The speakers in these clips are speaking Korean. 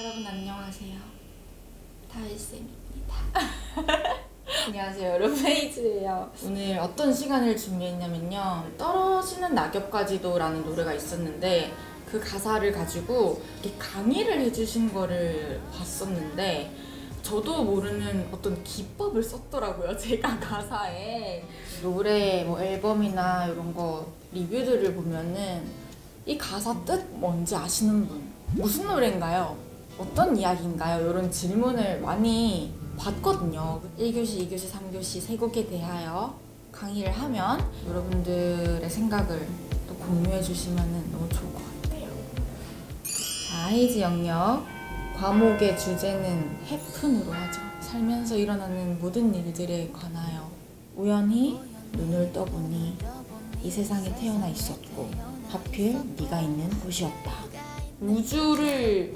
여러분 안녕하세요. 다이쌤입니다. 안녕하세요 여러분, 헤이즈예요. 오늘 어떤 시간을 준비했냐면요, 떨어지는 낙엽까지도 라는 노래가 있었는데 그 가사를 가지고 이렇게 강의를 해주신 거를 봤었는데 저도 모르는 어떤 기법을 썼더라고요, 제가 가사에. 노래, 뭐 앨범이나 이런 거 리뷰들을 보면은 이 가사 뜻 뭔지 아시는 분? 무슨 노래인가요? 어떤 이야기인가요? 이런 질문을 많이 받거든요. 1교시, 2교시, 3교시, 3곡에 대하여 강의를 하면 여러분들의 생각을 또 공유해 주시면 너무 좋을 것 같아요. 자, 헤이즈 영역. 과목의 주제는 해픈으로 하죠. 살면서 일어나는 모든 일들에 관하여 우연히 눈을 떠보니 이 세상에 태어나 있었고 하필 네가 있는 곳이었다. 우주를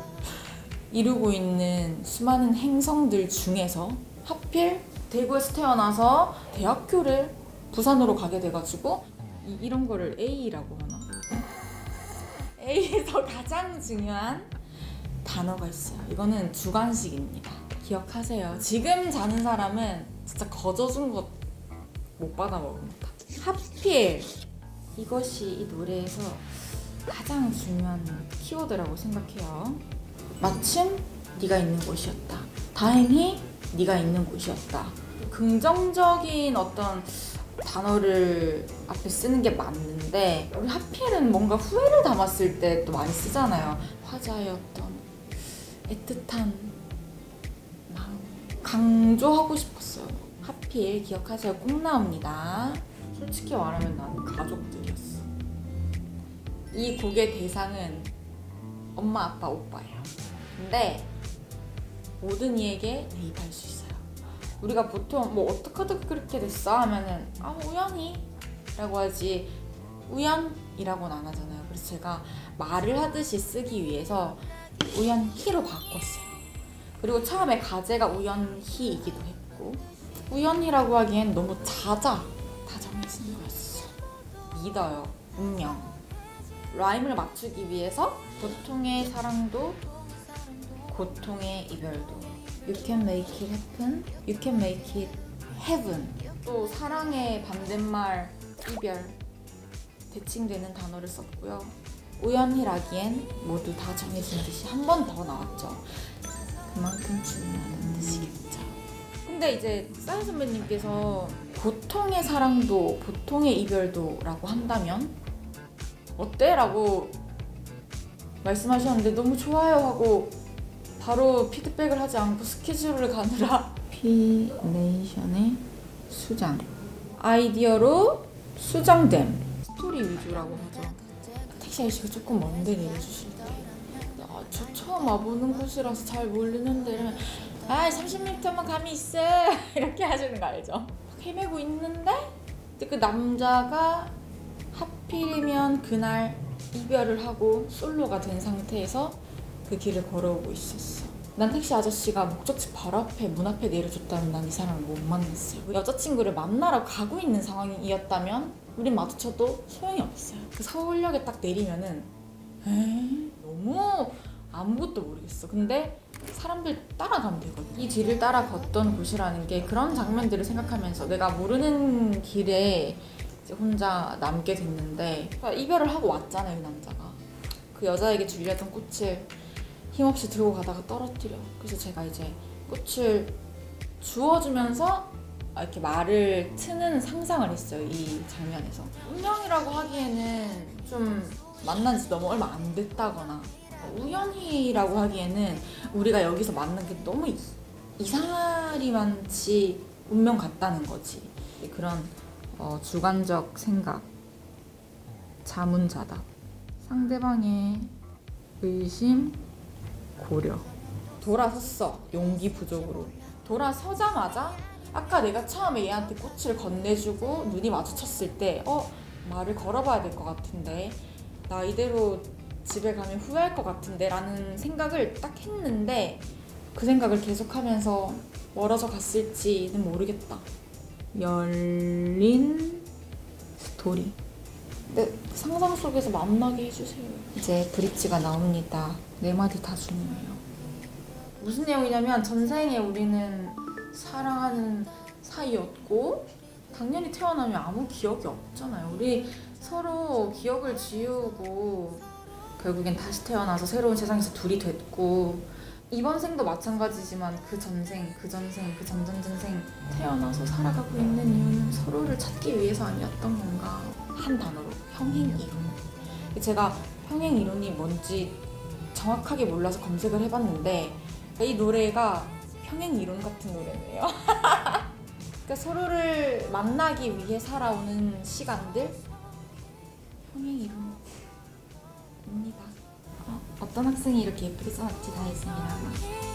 이루고 있는 수많은 행성들 중에서 하필 대구에서 태어나서 대학교를 부산으로 가게 돼가지고 이런 거를 A라고 하나? A에서 가장 중요한 단어가 있어요. 이거는 주관식입니다. 기억하세요. 지금 자는 사람은 진짜 거저준 것 못 받아 먹습니다. 하필! 이것이 이 노래에서 가장 중요한 키워드라고 생각해요. 마침 네가 있는 곳이었다. 다행히 네가 있는 곳이었다. 긍정적인 어떤 단어를 앞에 쓰는 게 맞는데, 우리 하필은 뭔가 후회를 담았을 때 또 많이 쓰잖아요. 화자였던 애틋한 마음 강조하고 싶었어요. 하필 기억하세요, 꼭 나옵니다. 솔직히 말하면 나는 가족들이었어. 이 곡의 대상은 엄마, 아빠, 오빠예요. 근데 모든 이에게 대입할 수 있어요. 우리가 보통 뭐 어떡하다 그렇게 됐어 하면은 아 우연히 라고 하지 우연이라고는 안 하잖아요. 그래서 제가 말을 하듯이 쓰기 위해서 우연히로 바꿨어요. 그리고 처음에 가제가 우연히이기도 했고, 우연히라고 하기엔 너무 자자 다 정해진 거였어. 믿어요, 운명. 라임을 맞추기 위해서 보통의 사랑도 고통의 이별도. You can make it happen, you can make it heaven. 또 사랑의 반대말 이별, 대칭되는 단어를 썼고요. 우연히라기엔 모두 다 정해진 듯이 한 번 더 나왔죠. 그만큼 중요한 뜻이겠죠. 근데 이제 싸이 선배님께서 보통의 사랑도 보통의 이별도 라고 한다면 어때? 라고 말씀하셨는데 너무 좋아요 하고 바로 피드백을 하지 않고 스케줄을 가느라 피네이션의 수장, 아이디어로 수정됨, 스토리 위주라고 하죠. 택시 아저씨가 조금 먼데 내려주실 때, 아, 저 처음 와보는 곳이라서 잘 모르는데, 아 30m만 감이 있어 이렇게 하시는 거 알죠? 막 헤매고 있는데 그 남자가 하필이면 그날 이별을 하고 솔로가 된 상태에서 그 길을 걸어오고 있었어. 난 택시 아저씨가 목적지 바로 앞에 문 앞에 내려줬다면 난 이 사람을 못 만났어요. 여자친구를 만나러 가고 있는 상황이었다면 우린 마주쳐도 소용이 없어요. 그 서울역에 딱 내리면은 너무 아무것도 모르겠어. 근데 사람들 따라가면 되거든. 이 길을 따라 걷던 곳이라는 게 그런 장면들을 생각하면서 내가 모르는 길에 이제 혼자 남게 됐는데, 이별을 하고 왔잖아요, 이 남자가. 그 여자에게 주려 했던 꽃을 힘없이 들고 가다가 떨어뜨려. 그래서 제가 이제 꽃을 주워주면서 이렇게 말을 트는 상상을 했어요, 이 장면에서. 운명이라고 하기에는 좀 만난 지 너무 얼마 안 됐다거나, 우연히라고 하기에는 우리가 여기서 만난 게 너무 이상하리만치 운명 같다는 거지. 그런 주관적 생각, 자문자답, 상대방의 의심, 고려. 돌아섰어, 용기 부족으로. 돌아서자마자 아까 내가 처음에 얘한테 꽃을 건네주고 눈이 마주쳤을 때 말을 걸어봐야 될 것 같은데, 나 이대로 집에 가면 후회할 것 같은데 라는 생각을 딱 했는데, 그 생각을 계속하면서 멀어져 갔을지는 모르겠다. 열린 스토리. 내 상상 속에서 만나게 해주세요. 이제 브릿지가 나옵니다. 네 마디 다 중요해요. 무슨 내용이냐면 전생에 우리는 사랑하는 사이였고 당연히 태어나면 아무 기억이 없잖아요. 우리 서로 기억을 지우고 결국엔 다시 태어나서 새로운 세상에서 둘이 됐고 이번 생도 마찬가지지만 그 전생, 그 전생, 그 전전전생 태어나서 살아가고 있는 이유는 서로를 찾기 위해서 아니었던 건가. 한 단어로 평행이론. 제가 평행이론이 뭔지 정확하게 몰라서 검색을 해봤는데 이 노래가 평행이론 같은 노래네요. 그러니까 서로를 만나기 위해 살아오는 시간들? 평행이론입니다. 어떤 학생이 이렇게 예쁘게 써놨지 다 했습니다.